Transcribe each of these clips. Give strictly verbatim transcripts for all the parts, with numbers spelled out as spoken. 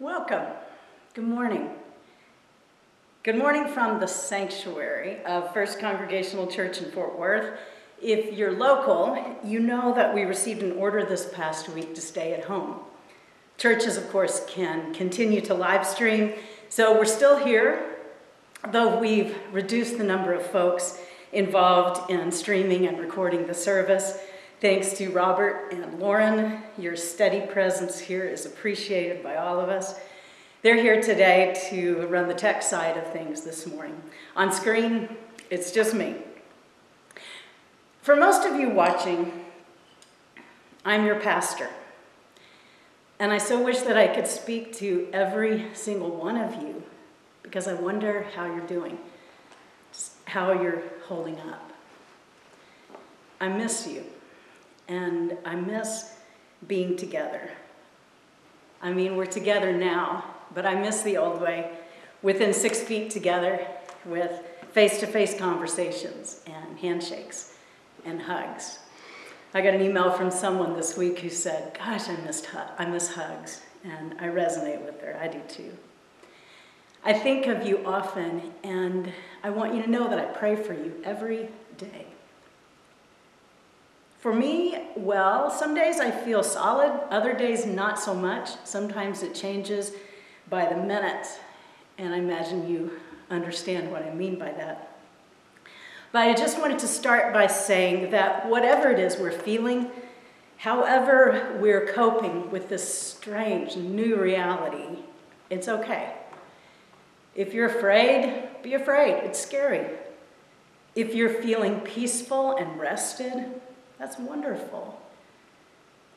Welcome. Good morning. Good morning from the sanctuary of First Congregational Church in Fort Worth. If you're local, you know that we received an order this past week to stay at home. Churches, of course, can continue to live stream, so we're still here, though we've reduced the number of folks involved in streaming and recording the service. Thanks to Robert and Lauren, your steady presence here is appreciated by all of us. They're here today to run the tech side of things this morning. On screen, it's just me. For most of you watching, I'm your pastor, and I so wish that I could speak to every single one of you, because I wonder how you're doing, how you're holding up. I miss you. And I miss being together. I mean, we're together now, but I miss the old way, within six feet together, with face-to-face conversations and handshakes and hugs. I got an email from someone this week who said, gosh, I missed hu- I miss hugs, and I resonate with her. I do too. I think of you often, and I want you to know that I pray for you every day. For me, well, some days I feel solid, other days not so much. Sometimes it changes by the minute, and I imagine you understand what I mean by that. But I just wanted to start by saying that whatever it is we're feeling, however we're coping with this strange new reality, it's okay. If you're afraid, be afraid. It's scary. If you're feeling peaceful and rested, that's wonderful.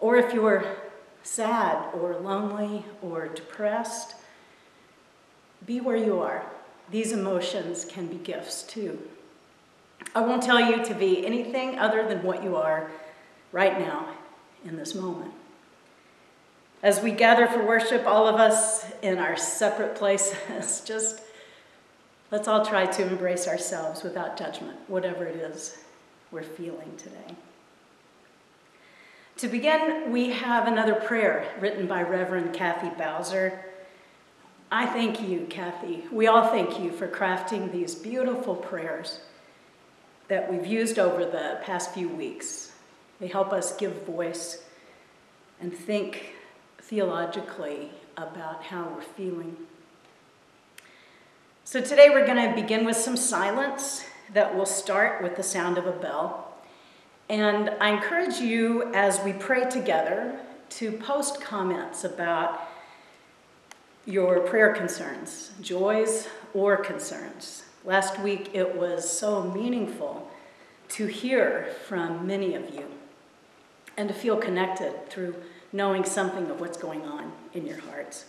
Or if you're sad or lonely or depressed, be where you are. These emotions can be gifts too. I won't tell you to be anything other than what you are right now in this moment. As we gather for worship, all of us in our separate places, just let's all try to embrace ourselves without judgment, whatever it is we're feeling today. To begin, we have another prayer written by Reverend Kathy Bowser. I thank you, Kathy. We all thank you for crafting these beautiful prayers that we've used over the past few weeks. They help us give voice and think theologically about how we're feeling. So today we're going to begin with some silence that will start with the sound of a bell. And I encourage you, as we pray together, to post comments about your prayer concerns, joys or concerns. Last week, it was so meaningful to hear from many of you and to feel connected through knowing something of what's going on in your hearts.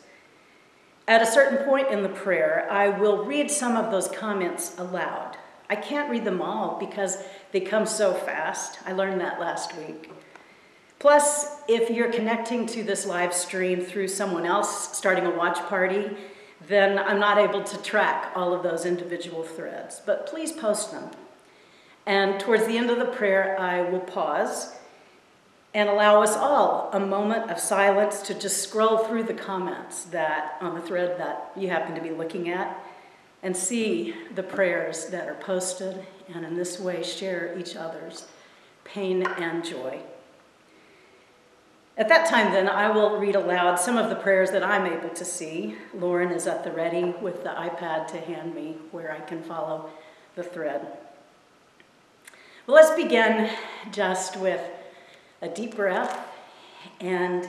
At a certain point in the prayer, I will read some of those comments aloud. I can't read them all because they come so fast. I learned that last week. Plus, if you're connecting to this live stream through someone else starting a watch party, then I'm not able to track all of those individual threads, but please post them. And towards the end of the prayer, I will pause and allow us all a moment of silence to just scroll through the comments that on the thread that you happen to be looking at, and see the prayers that are posted, and in this way share each other's pain and joy. At that time then, I will read aloud some of the prayers that I'm able to see. Lauren is at the ready with the iPad to hand me where I can follow the thread. Well, let's begin just with a deep breath, and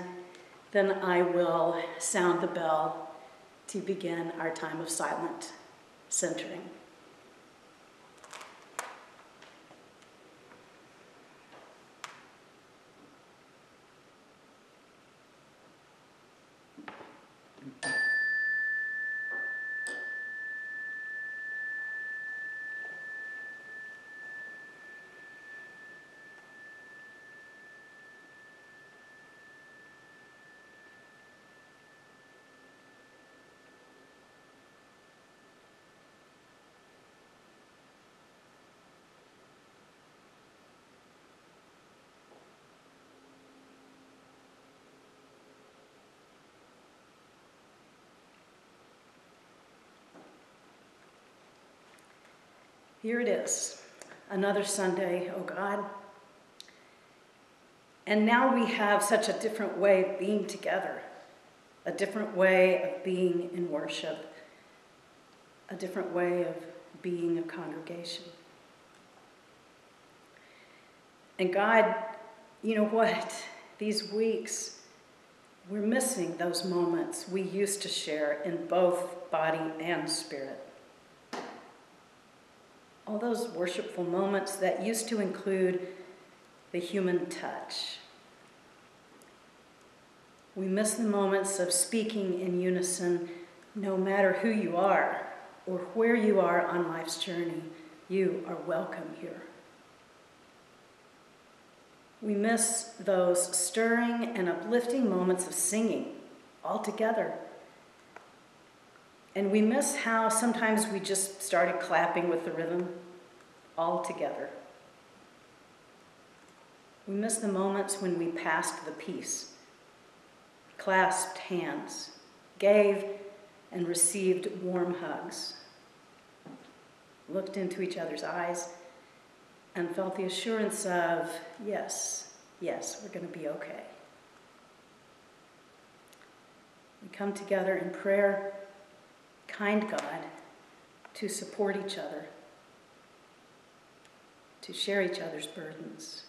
then I will sound the bell to begin our time of silent centering. Here it is, another Sunday, oh God. And now we have such a different way of being together, a different way of being in worship, a different way of being a congregation. And God, you know what? These weeks, we're missing those moments we used to share in both body and spirit. All those worshipful moments that used to include the human touch. We miss the moments of speaking in unison, no matter who you are or where you are on life's journey, you are welcome here. We miss those stirring and uplifting moments of singing all together. And we miss how sometimes we just started clapping with the rhythm all together. We miss the moments when we passed the peace, clasped hands, gave and received warm hugs, looked into each other's eyes, and felt the assurance of, yes, yes, we're going to be okay. We come together in prayer, kind God, to support each other, to share each other's burdens.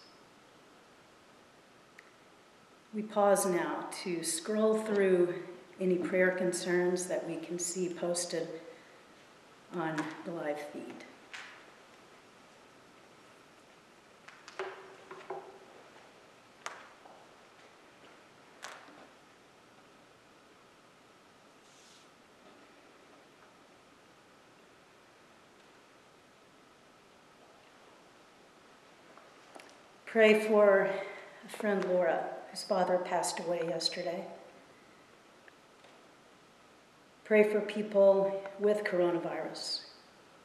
We pause now to scroll through any prayer concerns that we can see posted on the live feed. Pray for a friend, Laura, whose father passed away yesterday. Pray for people with coronavirus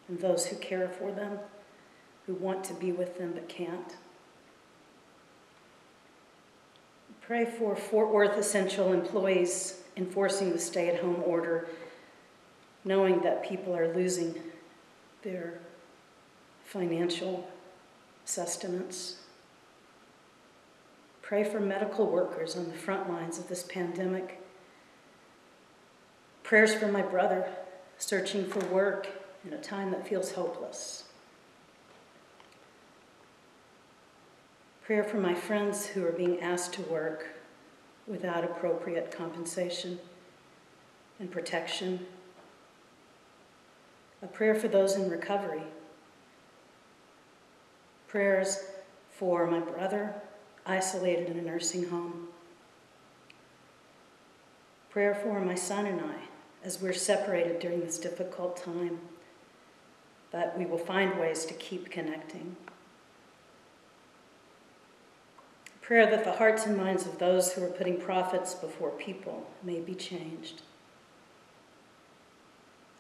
and those who care for them, who want to be with them but can't. Pray for Fort Worth essential employees enforcing the stay-at-home order, knowing that people are losing their financial sustenance. Pray for medical workers on the front lines of this pandemic. Prayers for my brother searching for work in a time that feels hopeless. Prayer for my friends who are being asked to work without appropriate compensation and protection. A prayer for those in recovery. Prayers for my brother isolated in a nursing home. Prayer for my son and I as we're separated during this difficult time, that we will find ways to keep connecting. Prayer that the hearts and minds of those who are putting profits before people may be changed.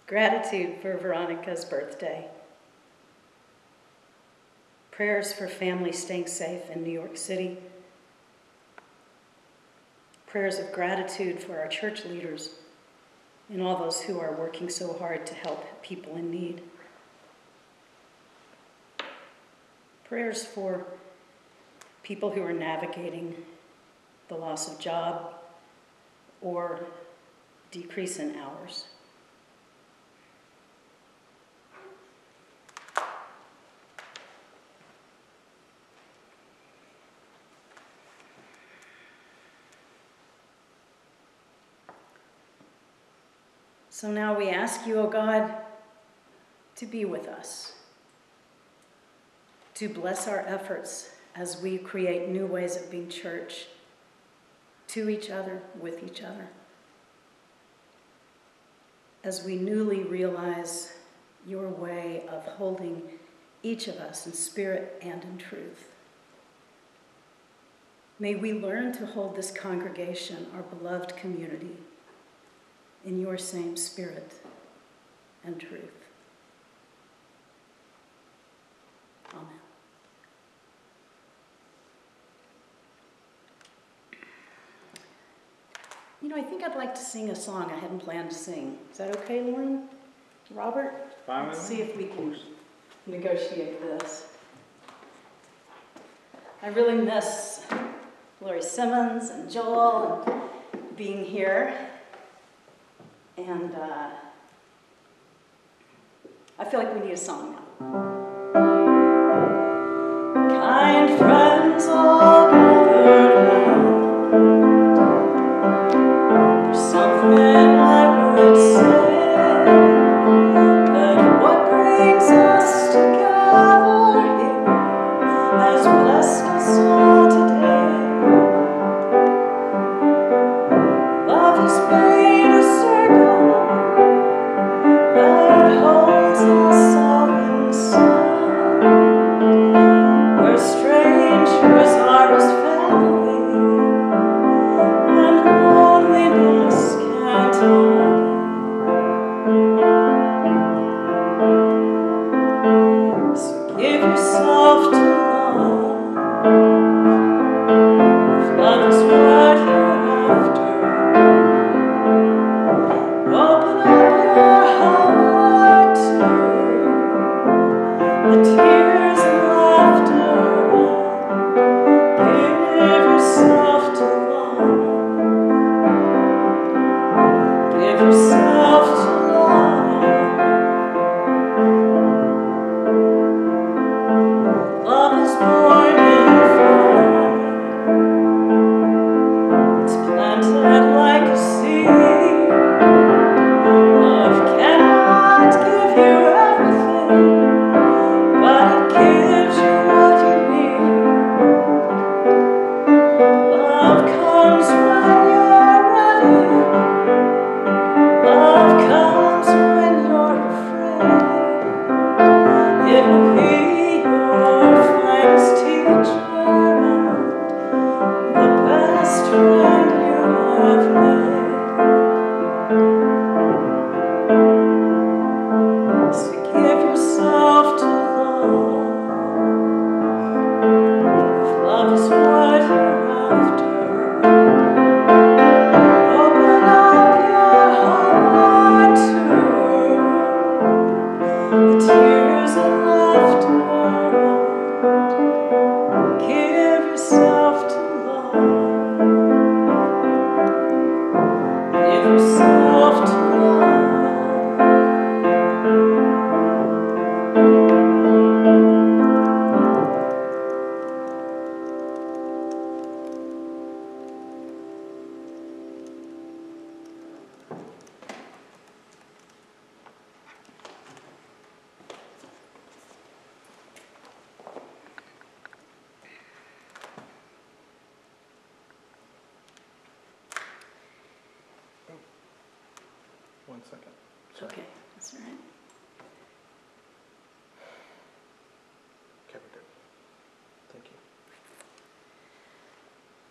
Gratitude for Veronica's birthday. Prayers for families staying safe in New York City. Prayers of gratitude for our church leaders and all those who are working so hard to help people in need. Prayers for people who are navigating the loss of job or decrease in hours. So now we ask you, O God, to be with us, to bless our efforts as we create new ways of being church to each other, with each other, as we newly realize your way of holding each of us in spirit and in truth. May we learn to hold this congregation, our beloved community, in your same spirit and truth. Amen. You know, I think I'd like to sing a song I hadn't planned to sing. Is that okay, Lauren? Robert? Let's see if we can negotiate this. I really miss Lori Simmons and Joel and being here. And uh, I feel like we need a song now. Kind friends all gathered round, there's something I would say.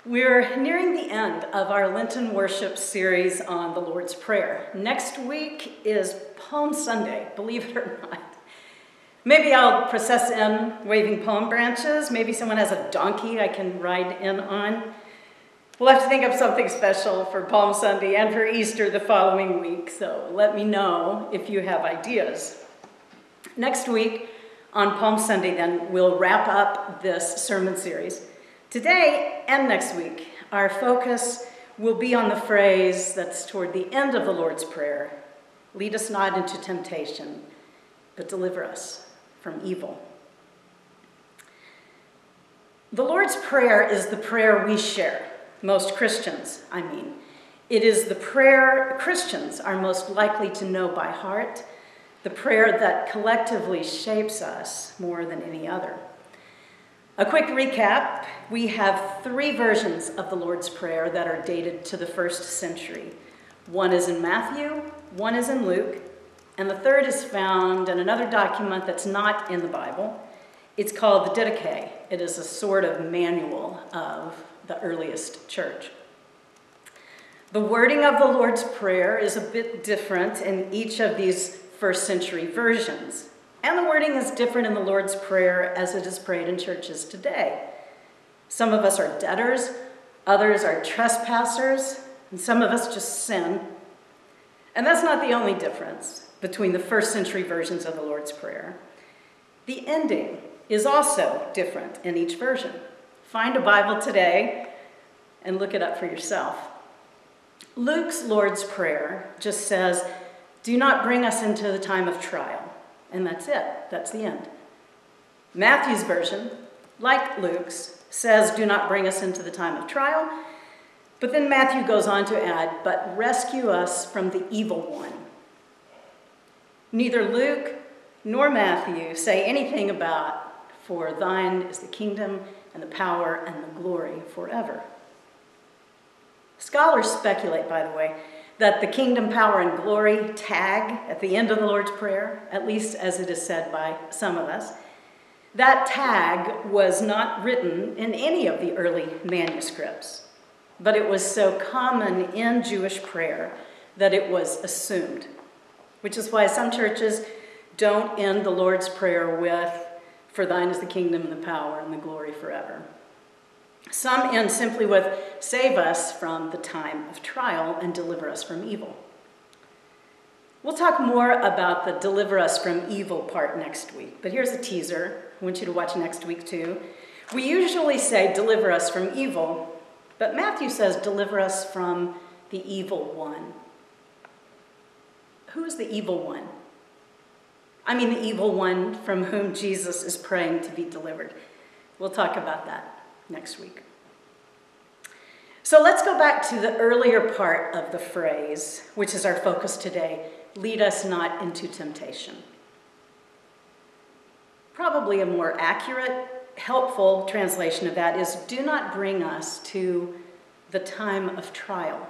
We're nearing the end of our Lenten worship series on the Lord's Prayer. Next week is Palm Sunday, believe it or not. Maybe I'll process in waving palm branches. Maybe someone has a donkey I can ride in on. We'll have to think of something special for Palm Sunday and for Easter the following week, so let me know if you have ideas. Next week on Palm Sunday, then, we'll wrap up this sermon series. Today and next week, our focus will be on the phrase that's toward the end of the Lord's Prayer, lead us not into temptation, but deliver us from evil. The Lord's Prayer is the prayer we share, most Christians, I mean. It is the prayer Christians are most likely to know by heart, the prayer that collectively shapes us more than any other. A quick recap, we have three versions of the Lord's Prayer that are dated to the first century. One is in Matthew, one is in Luke, and the third is found in another document that's not in the Bible. It's called the Didache. It is a sort of manual of the earliest church. The wording of the Lord's Prayer is a bit different in each of these first century versions. And the wording is different in the Lord's Prayer as it is prayed in churches today. Some of us are debtors, others are trespassers, and some of us just sin. And that's not the only difference between the first century versions of the Lord's Prayer. The ending is also different in each version. Find a Bible today and look it up for yourself. Luke's Lord's Prayer just says, "Do not bring us into the time of trial." And that's it. That's the end. Matthew's version, like Luke's, says, "Do not bring us into the time of trial." But then Matthew goes on to add, "But rescue us from the evil one." Neither Luke nor Matthew say anything about, "For thine is the kingdom and the power and the glory forever." Scholars speculate, by the way, that the kingdom, power, and glory tag at the end of the Lord's Prayer, at least as it is said by some of us, that tag was not written in any of the early manuscripts, but it was so common in Jewish prayer that it was assumed, which is why some churches don't end the Lord's Prayer with, "For thine is the kingdom and the power and the glory forever." Some end simply with, "Save us from the time of trial and deliver us from evil." We'll talk more about the "deliver us from evil" part next week, but here's a teaser. I want you to watch next week too. We usually say, "Deliver us from evil," but Matthew says, "Deliver us from the evil one." Who is the evil one? I mean the evil one from whom Jesus is praying to be delivered. We'll talk about that next week. So let's go back to the earlier part of the phrase, which is our focus today: "Lead us not into temptation." Probably a more accurate, helpful translation of that is, "Do not bring us to the time of trial."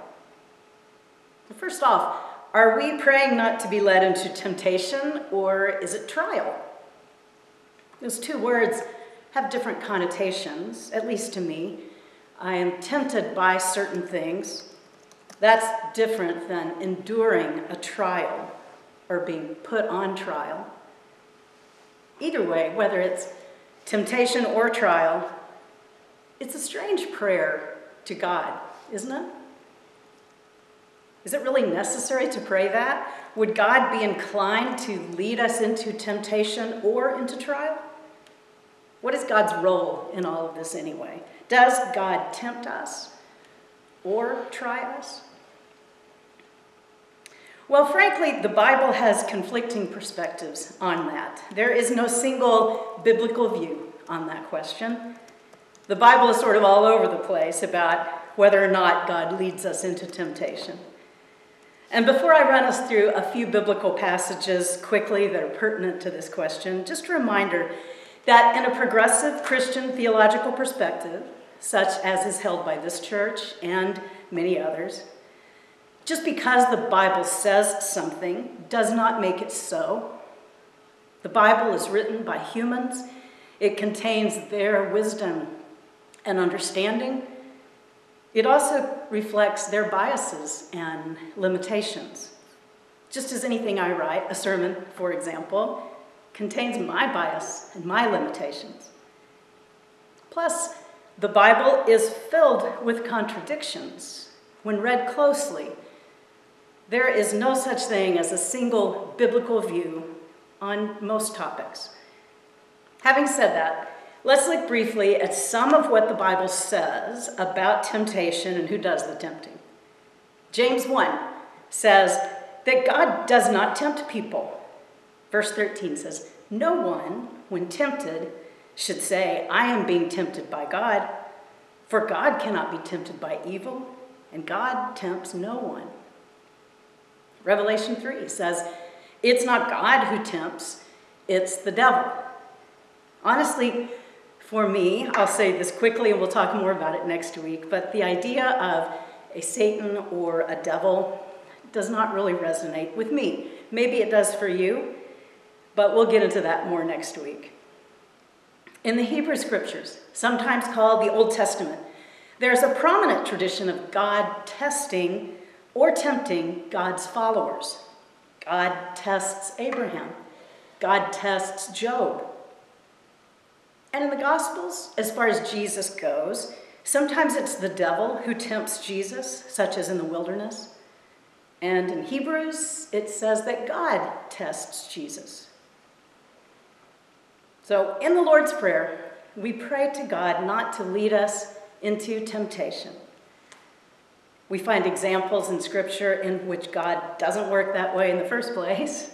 First off, are we praying not to be led into temptation, or is it trial? Those two words have different connotations, at least to me. I am tempted by certain things. That's different than enduring a trial or being put on trial. Either way, whether it's temptation or trial, it's a strange prayer to God, isn't it? Is it really necessary to pray that? Would God be inclined to lead us into temptation or into trial? What is God's role in all of this anyway? Does God tempt us or try us? Well, frankly, the Bible has conflicting perspectives on that. There is no single biblical view on that question. The Bible is sort of all over the place about whether or not God leads us into temptation. And before I run us through a few biblical passages quickly that are pertinent to this question, just a reminder that in a progressive Christian theological perspective, such as is held by this church and many others, just because the Bible says something does not make it so. The Bible is written by humans. It contains their wisdom and understanding. It also reflects their biases and limitations. Just as anything I write, a sermon, for example, contains my bias and my limitations. Plus, the Bible is filled with contradictions when read closely. There is no such thing as a single biblical view on most topics. Having said that, let's look briefly at some of what the Bible says about temptation and who does the tempting. James one says that God does not tempt people. Verse thirteen says, "No one, when tempted, should say, 'I am being tempted by God,' for God cannot be tempted by evil, and God tempts no one." Revelation three says, "It's not God who tempts, it's the devil." Honestly, for me, I'll say this quickly and we'll talk more about it next week, but the idea of a Satan or a devil does not really resonate with me. Maybe it does for you, but we'll get into that more next week. In the Hebrew Scriptures, sometimes called the Old Testament, there's a prominent tradition of God testing or tempting God's followers. God tests Abraham. God tests Job. And in the Gospels, as far as Jesus goes, sometimes it's the devil who tempts Jesus, such as in the wilderness. And in Hebrews, it says that God tests Jesus. So in the Lord's Prayer, we pray to God not to lead us into temptation. We find examples in Scripture in which God doesn't work that way in the first place,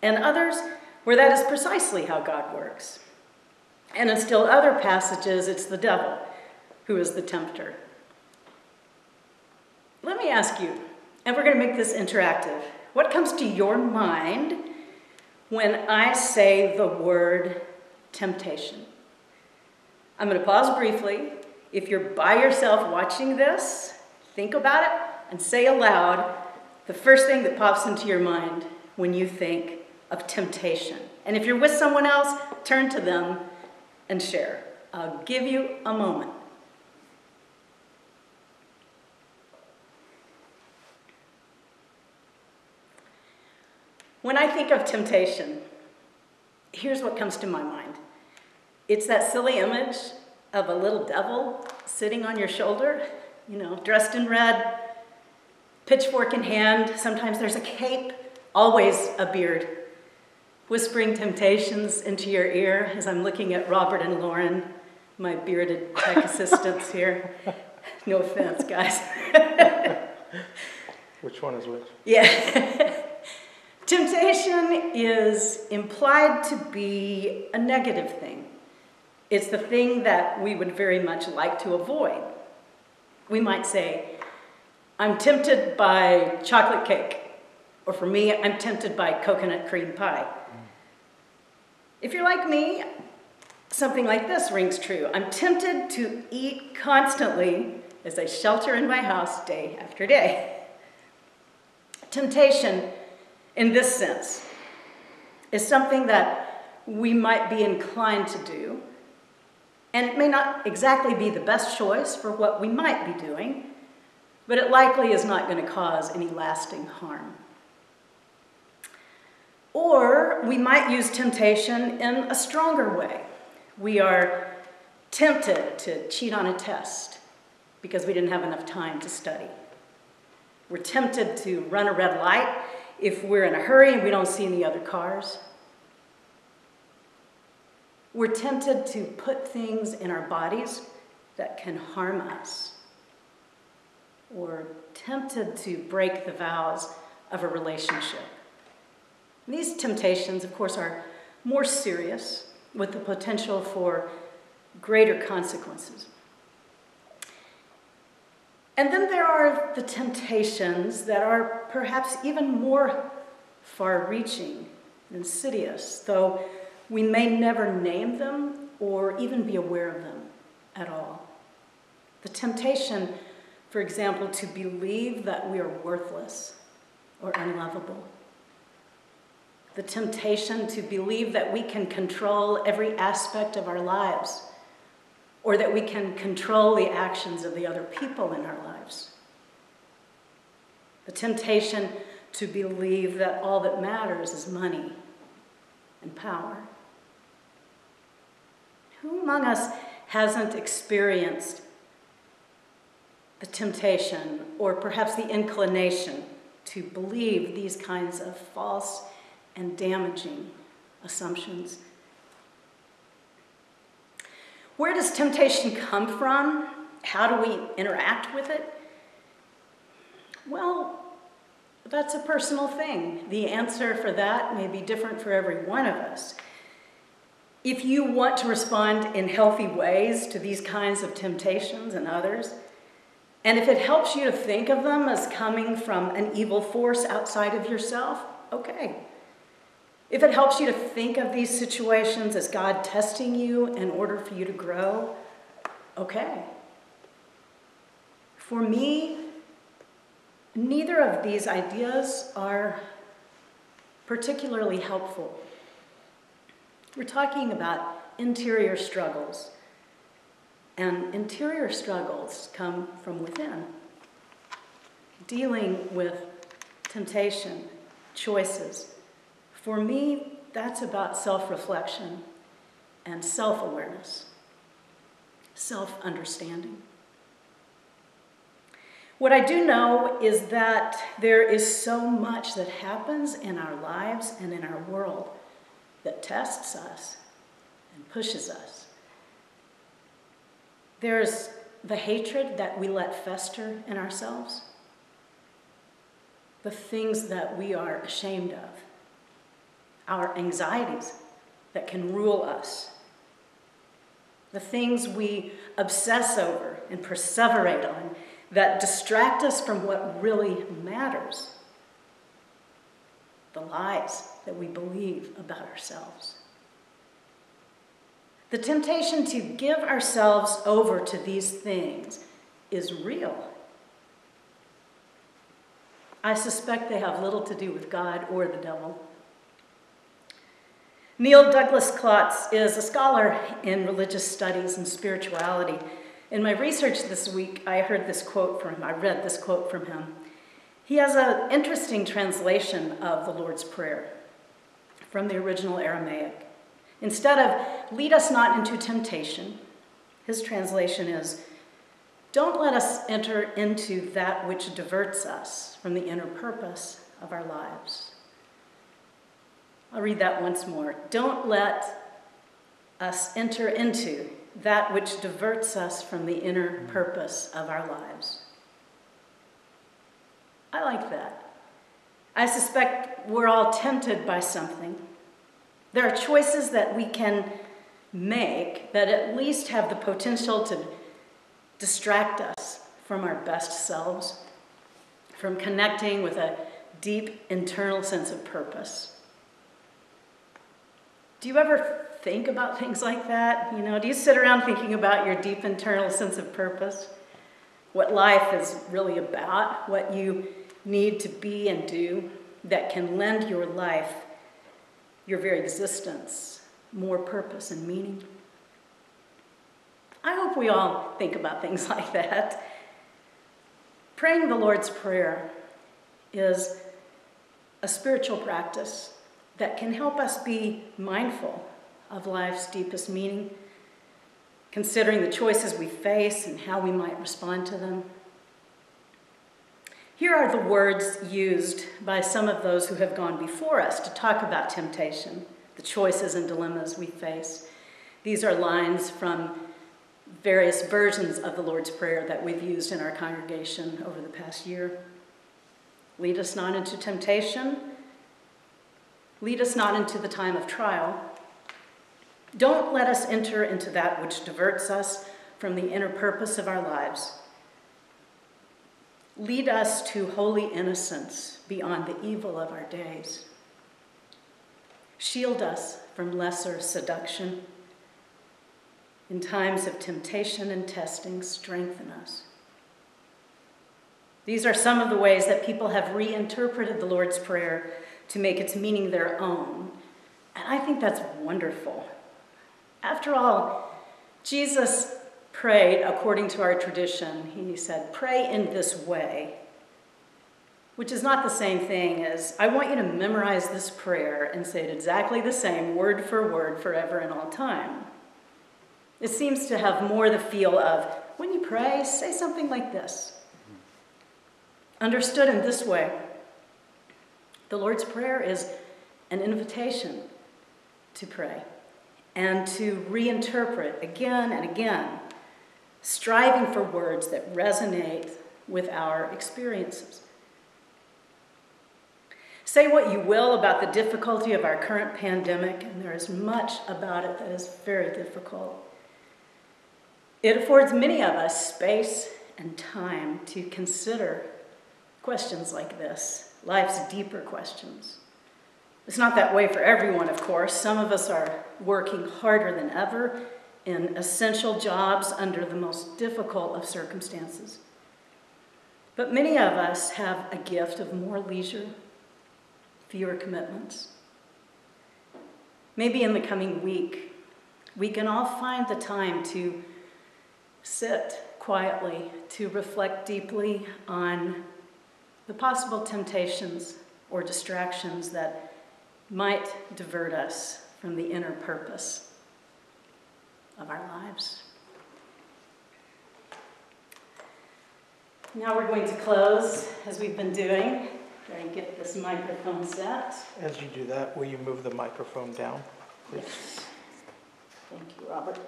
and others where that is precisely how God works. And in still other passages, it's the devil who is the tempter. Let me ask you, and we're going to make this interactive, what comes to your mind when I say the word temptation? I'm going to pause briefly. If you're by yourself watching this, think about it and say aloud the first thing that pops into your mind when you think of temptation. And if you're with someone else, turn to them and share. I'll give you a moment. When I think of temptation, here's what comes to my mind. It's that silly image of a little devil sitting on your shoulder, you know, dressed in red, pitchfork in hand. Sometimes there's a cape, always a beard, whispering temptations into your ear as I'm looking at Robert and Lauren, my bearded tech assistants here. No offense, guys. Which one is which? Yeah. Temptation is implied to be a negative thing. It's the thing that we would very much like to avoid. We might say, I'm tempted by chocolate cake. Or for me, I'm tempted by coconut cream pie. Mm. If you're like me, something like this rings true. I'm tempted to eat constantly as I shelter in my house day after day. Temptation, in this sense, is something that we might be inclined to do, and it may not exactly be the best choice for what we might be doing, but it likely is not going to cause any lasting harm. Or we might use temptation in a stronger way. We are tempted to cheat on a test because we didn't have enough time to study. We're tempted to run a red light if we're in a hurry and we don't see any other cars. We're tempted to put things in our bodies that can harm us. We're tempted to break the vows of a relationship. And these temptations, of course, are more serious with the potential for greater consequences. And then there are the temptations that are perhaps even more far-reaching and insidious, though we may never name them or even be aware of them at all. The temptation, for example, to believe that we are worthless or unlovable. The temptation to believe that we can control every aspect of our lives, or that we can control the actions of the other people in our lives. The temptation to believe that all that matters is money and power. Who among us hasn't experienced the temptation, or perhaps the inclination, to believe these kinds of false and damaging assumptions? Where does temptation come from? How do we interact with it? Well, that's a personal thing. The answer for that may be different for every one of us. If you want to respond in healthy ways to these kinds of temptations and others, and if it helps you to think of them as coming from an evil force outside of yourself, okay. If it helps you to think of these situations as God testing you in order for you to grow, okay. For me, neither of these ideas are particularly helpful. We're talking about interior struggles, and interior struggles come from within. Dealing with temptation, choices. For me, that's about self-reflection and self-awareness, self-understanding. What I do know is that there is so much that happens in our lives and in our world that tests us, and pushes us. There's the hatred that we let fester in ourselves, the things that we are ashamed of, our anxieties that can rule us, the things we obsess over and perseverate on that distract us from what really matters, the lies that we believe about ourselves. The temptation to give ourselves over to these things is real. I suspect they have little to do with God or the devil. Neil Douglas-Klotz is a scholar in religious studies and spirituality. In my research this week, I heard this quote from him. I read this quote from him. He has an interesting translation of the Lord's Prayer from the original Aramaic. Instead of, "Lead us not into temptation," his translation is, "Don't let us enter into that which diverts us from the inner purpose of our lives." I'll read that once more. "Don't let us enter into that which diverts us from the inner purpose of our lives." I like that. I suspect we're all tempted by something. There are choices that we can make that at least have the potential to distract us from our best selves, from connecting with a deep internal sense of purpose. Do you ever think about things like that? You know, do you sit around thinking about your deep internal sense of purpose? What life is really about, what you need to be and do that can lend your life, your very existence, more purpose and meaning? I hope we all think about things like that. Praying the Lord's Prayer is a spiritual practice that can help us be mindful of life's deepest meaning, considering the choices we face and how we might respond to them. Here are the words used by some of those who have gone before us to talk about temptation, the choices and dilemmas we face. These are lines from various versions of the Lord's Prayer that we've used in our congregation over the past year. Lead us not into temptation. Lead us not into the time of trial. Don't let us enter into that which diverts us from the inner purpose of our lives. Lead us to holy innocence beyond the evil of our days. Shield us from lesser seduction. In times of temptation and testing, strengthen us. These are some of the ways that people have reinterpreted the Lord's Prayer to make its meaning their own. And I think that's wonderful. After all, Jesus prayed according to our tradition. He said, "Pray in this way," which is not the same thing as, "I want you to memorize this prayer and say it exactly the same, word for word, forever and all time." It seems to have more the feel of, when you pray, say something like this. Understood in this way, the Lord's Prayer is an invitation to pray and to reinterpret again and again, striving for words that resonate with our experiences. Say what you will about the difficulty of our current pandemic, and there is much about it that is very difficult. It affords many of us space and time to consider questions like this, life's deeper questions. It's not that way for everyone, of course. Some of us are working harder than ever in essential jobs under the most difficult of circumstances. But many of us have a gift of more leisure, fewer commitments. Maybe in the coming week, we can all find the time to sit quietly, to reflect deeply on the possible temptations or distractions that might divert us from the inner purpose of our lives. Now we're going to close, as we've been doing. Try and get this microphone set. As you do that, will you move the microphone down, please? Yes. Thank you, Robert.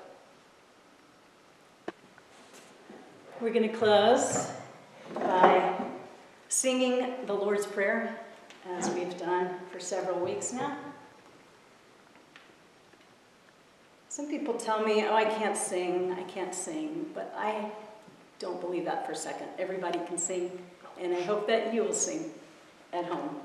We're going to close by singing the Lord's Prayer, as we've done for several weeks now. Some people tell me, oh, I can't sing, I can't sing, but I don't believe that for a second. Everybody can sing, and I hope that you will sing at home.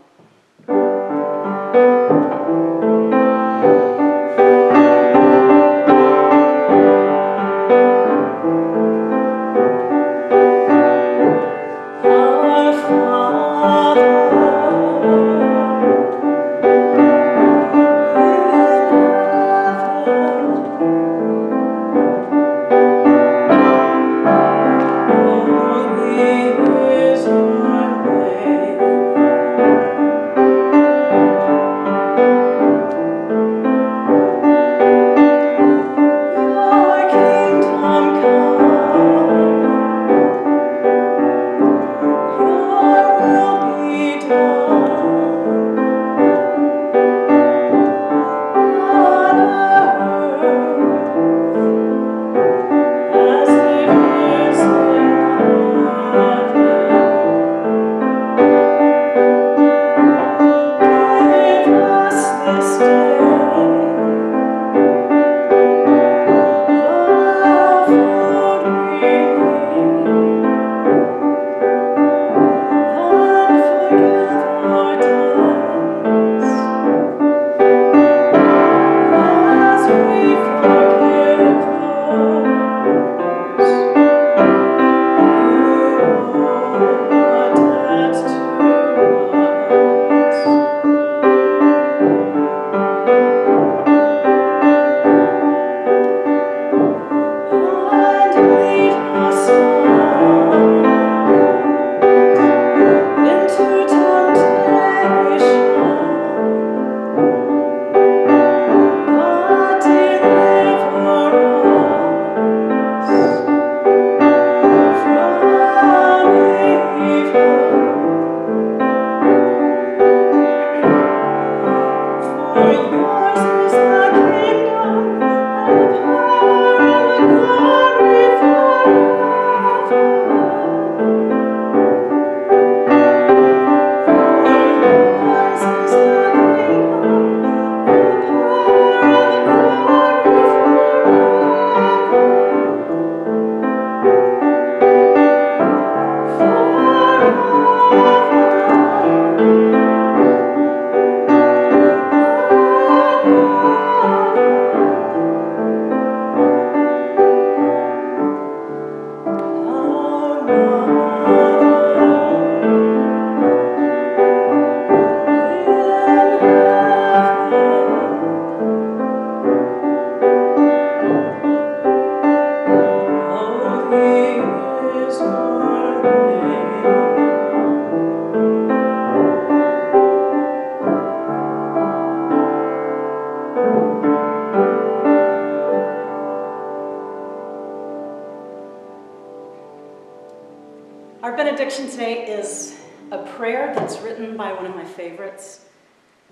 Favorites,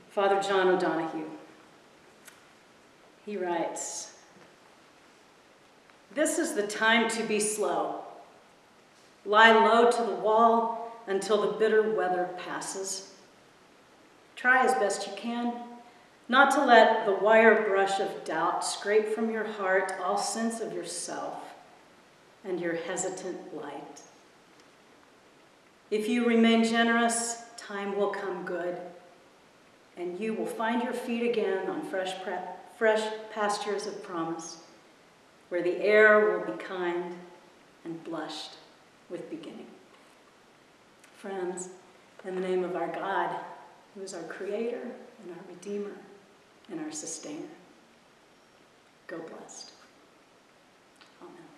Father John O'Donohue. He writes, "This is the time to be slow. Lie low to the wall until the bitter weather passes. Try as best you can not to let the wire brush of doubt scrape from your heart all sense of yourself and your hesitant light. If you remain generous, time will come good, and you will find your feet again on fresh, fresh pastures of promise, where the air will be kind and blushed with beginning." Friends, in the name of our God, who is our Creator and our Redeemer and our Sustainer, go blessed. Amen.